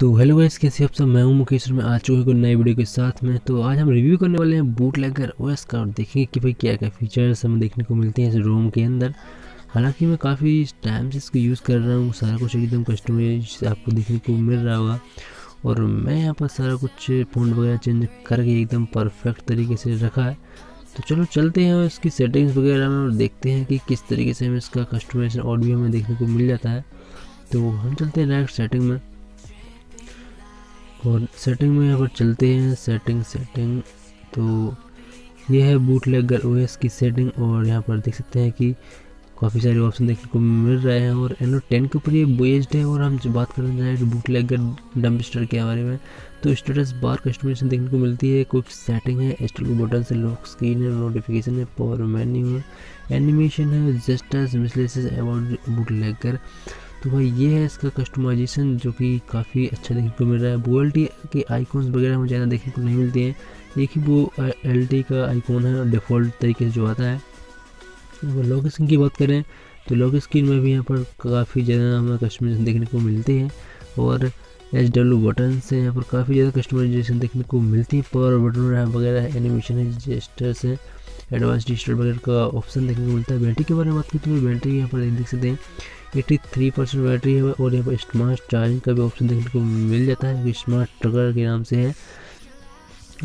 तो hello guys, कैसे आप सब। मैं हूं मुकेश और मैं आ चुके हैं नए वीडियो के साथ में। तो आज हम रिव्यू करने वाले हैं बूटलेगर ओएस का और देखेंगे कि भाई क्या क्या फीचर्स हमें देखने को मिलते हैं इस रोम के अंदर। हालांकि मैं काफ़ी टाइम से इसको यूज़ कर रहा हूं, सारा कुछ एकदम कस्टमाइज आपको देखने को मिल रहा होगा। और मैं यहाँ पर सारा कुछ फ़ॉन्ट वगैरह चेंज करके एकदम परफेक्ट तरीके से रखा है। तो चलो चलते हैं इसकी सेटिंग्स वगैरह में और देखते हैं कि किस तरीके से हमें इसका कस्टमाइजेशन और भी हमें देखने को मिल जाता है। तो हम चलते हैं डायरेक्ट सेटिंग में और सेटिंग में यहाँ पर चलते हैं। सेटिंग तो ये है बूटलेगर ओएस की सेटिंग और यहाँ पर देख सकते हैं कि काफ़ी सारे ऑप्शन देखने को मिल रहे हैं और Android 10 के ऊपर ये बेस्ड है। और हम जो बात करना चाह रहे हैं बूटलेगर डम्पस्टर के बारे में, तो स्टेटस बार कस्टमाइजेशन देखने को मिलती है। कुछ सेटिंग है, स्टील बटन से लॉक स्क्रीन है, नोटिफिकेशन है, पावर मेन्यू है, एनिमेशन है, जेस्टर्स, मिसलेसेस अबाउट बूटलेगर। तो भाई ये है इसका कस्टमाइजेशन जो कि काफ़ी अच्छा देखने को मिल रहा है। BLT के आइकॉन्स वगैरह हमें ज़्यादा देखने को नहीं मिलते हैं। एक ही वो LT का आइकॉन है और डिफ़ॉल्ट तरीके से जो आता है। अगर लॉक स्क्रीन की बात करें तो लॉक स्क्रीन में भी यहाँ पर काफ़ी ज़्यादा हमें कस्टमाइजेशन देखने को मिलते हैं। और SW बटन से यहाँ पर काफ़ी ज़्यादा कस्टमाइजेशन देखने को मिलती है। पावर बटन वगैरह, एनिमेशन है, जेस्टर्स है, एडवांस डिजिटल वगैरह का ऑप्शन देखने को मिलता है। बैटरी के बारे में बात की तो बैटरी यहाँ पर देख सकते हैं 83% बैटरी है। और यहाँ पर स्मार्ट चार्जिंग का भी ऑप्शन देखने को मिल जाता है, स्मार्ट ट्रिगर के नाम से है।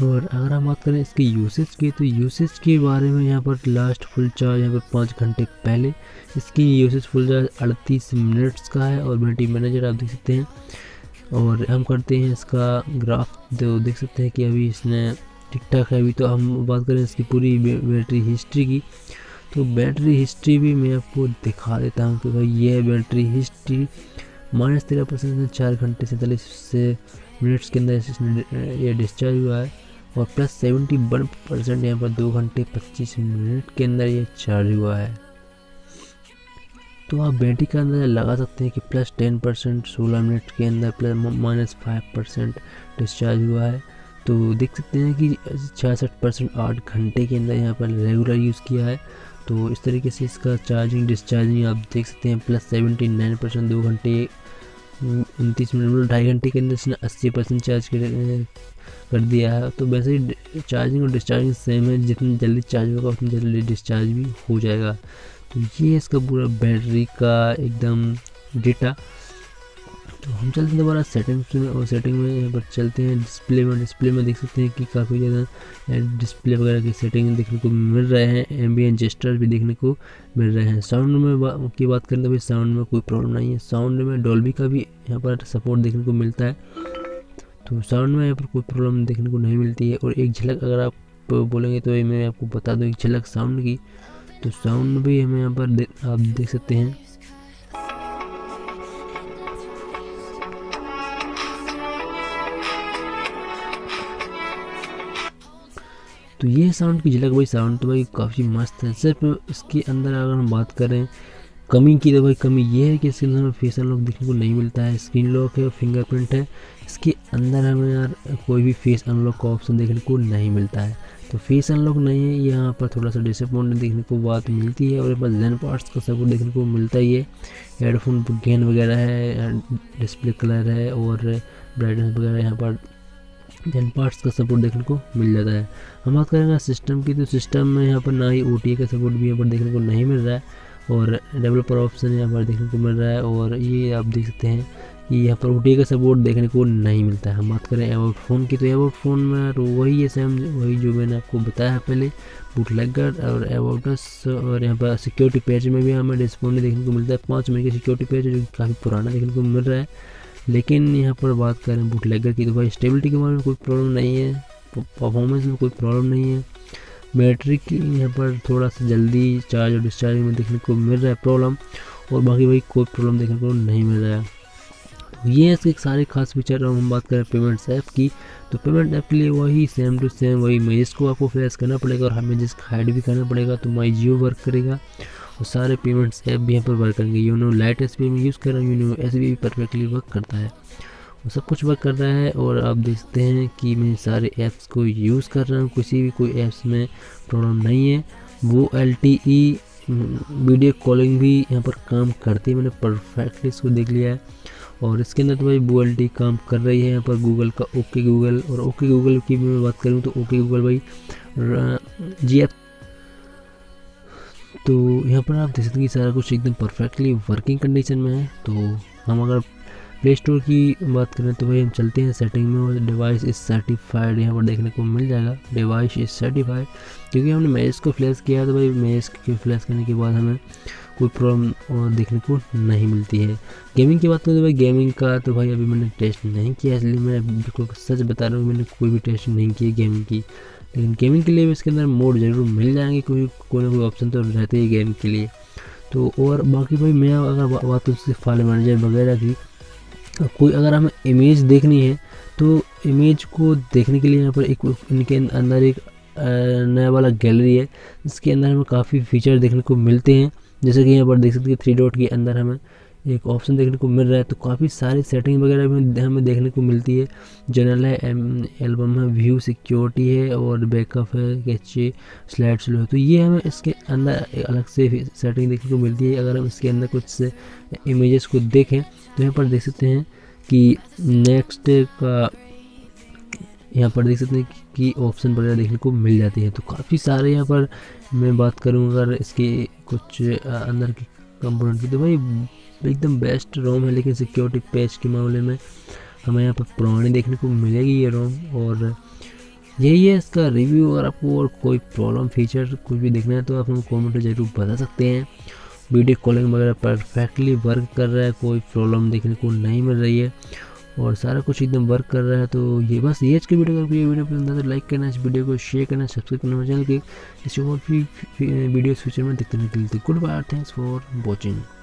और अगर हम बात करें इसकी यूसेज की तो यूसेज के बारे में यहाँ पर लास्ट फुल चार्ज यहाँ पर 5 घंटे पहले, इसकी यूसेज फुल चार्ज 38 मिनट्स का है। और बैटरी मैनेजर आप देख सकते हैं। और हम करते हैं इसका ग्राफ, तो देख सकते हैं कि अभी इसने ठीक ठाक है। अभी तो हम बात करें इसकी पूरी बैटरी हिस्ट्री की, तो बैटरी हिस्ट्री भी मैं आपको दिखा देता हूं कि भाई ये है बैटरी हिस्ट्री। -13% 4 घंटे 47 मिनट्स के अंदर ये डिस्चार्ज हुआ है। और +71% यहाँ पर 2 घंटे 25 मिनट के अंदर ये चार्ज हुआ है। तो आप बैटरी का अंदाजा लगा सकते हैं कि +10% 16 मिनट के अंदर, -5% डिस्चार्ज हुआ है। तो देख सकते हैं कि 66% 8 घंटे के अंदर यहाँ पर रेगुलर यूज़ किया है। तो इस तरीके से इसका चार्जिंग डिस्चार्जिंग आप देख सकते हैं। +79% 2 घंटे 29 मिनट, 2.5 घंटे के अंदर इसने 80% चार्ज कर दिया है। तो वैसे ही चार्जिंग और डिस्चार्जिंग सेम है, जितनी जल्दी चार्ज होगा उतनी जल्दी डिस्चार्ज भी हो जाएगा। तो ये है इसका पूरा बैटरी का एकदम डेटा। तो हम चलते हैं दोबारा सेटिंग्स में और सेटिंग में यहाँ पर चलते हैं डिस्प्ले में। डिस्प्ले में देख सकते हैं कि काफ़ी ज़्यादा डिस्प्ले वगैरह की सेटिंग देखने को मिल रहे हैं। एम्बियन जेस्टर भी देखने को मिल रहे हैं। साउंड में की बात करें तो भाई साउंड में कोई प्रॉब्लम नहीं है। साउंड में डॉल्बी का भी यहाँ पर सपोर्ट देखने को मिलता है, तो साउंड में यहाँ पर कोई प्रॉब्लम देखने को नहीं मिलती है। और एक झलक अगर आप बोलेंगे तो मैं आपको बता दूँ, एक झलक साउंड की, तो साउंड भी हमें यहाँ पर आप देख सकते हैं। तो ये साउंड की झलक, भाई साउंड तो भाई काफ़ी मस्त है। सिर्फ इसके अंदर अगर हम बात करें कमी की, तो भाई कमी ये है कि इसके अंदर फेस अनलॉक देखने को नहीं मिलता है। स्क्रीन लॉक है, फिंगरप्रिंट है, इसके अंदर हमें यार कोई भी फेस अनलॉक का ऑप्शन देखने को नहीं मिलता है। तो फेस अनलॉक नहीं है, यहाँ पर थोड़ा सा डिसअपॉइंटमेंट देखने को बात मिलती है। और यहाँ पर जेन पार्ट्स का सब कुछ देखने को मिलता ही है। हेडफोन गेन वगैरह है, डिस्प्ले कलर है और ब्राइटनेस वगैरह यहाँ पर जन पार्ट्स का सपोर्ट देखने को मिल जाता है। हम बात करेंगे सिस्टम की, तो सिस्टम में यहाँ पर ना ही OTA का सपोर्ट भी यहाँ पर देखने को नहीं मिल रहा है। और डेवलपर ऑप्शन यहाँ पर देखने को मिल रहा है। और ये आप देख सकते हैं कि यहाँ पर OTA का सपोर्ट देखने को नहीं मिलता है। हम बात करें अबाउट फ़ोन की, तो अबाउट फ़ोन में वही है सेम, वही जो मैंने आपको बताया पहले बूटलेगर और अबाउट अस। और यहाँ पर सिक्योरिटी पैच में भी हमें डिस्काउंट देखने को मिलता है, 5 महीने की सिक्योरिटी पैच जो काफ़ी पुराना देखने को मिल रहा है। लेकिन यहाँ पर बात करें बूटलेगर की, तो भाई स्टेबिलिटी के बारे में कोई प्रॉब्लम नहीं है, परफॉर्मेंस में कोई प्रॉब्लम नहीं है। बैटरी की यहाँ पर थोड़ा सा जल्दी चार्ज और डिस्चार्ज में देखने को मिल रहा है प्रॉब्लम, और बाकी भाई कोई प्रॉब्लम देखने को नहीं मिल रहा है। तो ये इसके सारे खास फीचर। और हम बात करें पेमेंट्स ऐप की, तो पेमेंट ऐप के लिए वही सेम टू सेम वही मैजिस्क को आपको फेस करना पड़ेगा और मैजिस्क हाइड भी करना पड़ेगा, तो माई जियो वर्क करेगा और सारे पेमेंट्स ऐप भी यहाँ पर वर्क करेंगे। योनो लाइट SBI में यूज़ कर रहा हूँ, योनो SBI भी परफेक्टली वर्क करता है और सब कुछ वर्क कर रहा है। और आप देखते हैं कि मैं सारे ऐप्स को यूज़ कर रहा हूँ, किसी भी कोई ऐप्स में प्रॉब्लम नहीं है। वो LTE वीडियो कॉलिंग भी यहाँ पर काम करती है, मैंने परफेक्टली इसको देख लिया है। और इसके अंदर तो भाई BLT काम कर रही है यहाँ पर गूगल का। ओके गूगल, और ओके गूगल की मैं बात करूँ तो ओके गूगल भाई जी एप, तो यहाँ पर आप देख सकते हैं कि सारा कुछ एकदम परफेक्टली वर्किंग कंडीशन में है। तो हम अगर प्ले स्टोर की बात करें तो भाई हम चलते हैं सेटिंग में, और डिवाइस इज़ सर्टिफाइड यहाँ पर देखने को मिल जाएगा, डिवाइस इज़ सर्टिफाइड, क्योंकि हमने मैजिस्क को फ्लैश किया तो भाई मैजिस्क के फ्लैश करने के बाद हमें कोई प्रॉब्लम और देखने को नहीं मिलती है। गेमिंग की बात करें तो भाई गेमिंग का तो भाई अभी मैंने टेस्ट नहीं किया, इसलिए मैं बिल्कुल सच बता रहा हूँ, मैंने कोई भी टेस्ट नहीं किया गेमिंग की। लेकिन गेमिंग के लिए भी इसके अंदर मोड ज़रूर मिल जाएंगे, क्योंकि कोई ना कोई ऑप्शन तो रहते ही गेम के लिए। तो और बाकी भाई मैं अगर बात करूँ उसके फाइल मैनेजर वगैरह की, कोई अगर हमें इमेज देखनी है तो इमेज को देखने के लिए यहाँ पर एक इनके अंदर एक नया वाला गैलरी है, इसके अंदर हमें काफ़ी फीचर देखने को मिलते हैं। जैसे कि यहाँ पर देख सकते हैं 3 डॉट के अंदर हमें एक ऑप्शन देखने को मिल रहा है, तो काफ़ी सारी सेटिंग वगैरह भी हमें देखने को मिलती है। जनरल है, एल्बम है, व्यू, सिक्योरिटी है और बैकअप है, कैचे, स्लाइड स्लो है। तो ये हमें इसके अंदर अलग से सेटिंग देखने को मिलती है। अगर हम इसके अंदर कुछ इमेजेस को देखें तो यहाँ पर देख सकते हैं कि नेक्स्ट का यहाँ पर देख सकते हैं कि ऑप्शन वगैरह देखने को मिल जाती है। तो काफ़ी सारे यहाँ पर मैं बात करूँ अगर इसके कुछ अंदर की कंपोनेंट की, तो भाई एकदम बेस्ट रोम है। लेकिन सिक्योरिटी पैच के मामले में हमें यहाँ पर पुरानी देखने को मिलेगी ये रोम, और यही है इसका रिव्यू। अगर आपको और कोई प्रॉब्लम, फीचर कुछ भी देखना है तो आप हमें कॉमेंट में ज़रूर बता सकते हैं। वीडियो कॉलिंग वगैरह परफेक्टली वर्क कर रहा है, कोई प्रॉब्लम देखने को नहीं मिल रही है और सारा कुछ एकदम वर्क कर रहा है। तो ये बस ये आज की वीडियो। अगर ये वीडियो पसंद आए तो लाइक करना, इस वीडियो को शेयर करना, सब्सक्राइब करना मेरे चैनल के, इससे और भी वीडियोस फ्यूचर में देखते रहने के लिए। Good bye, thanks for watching.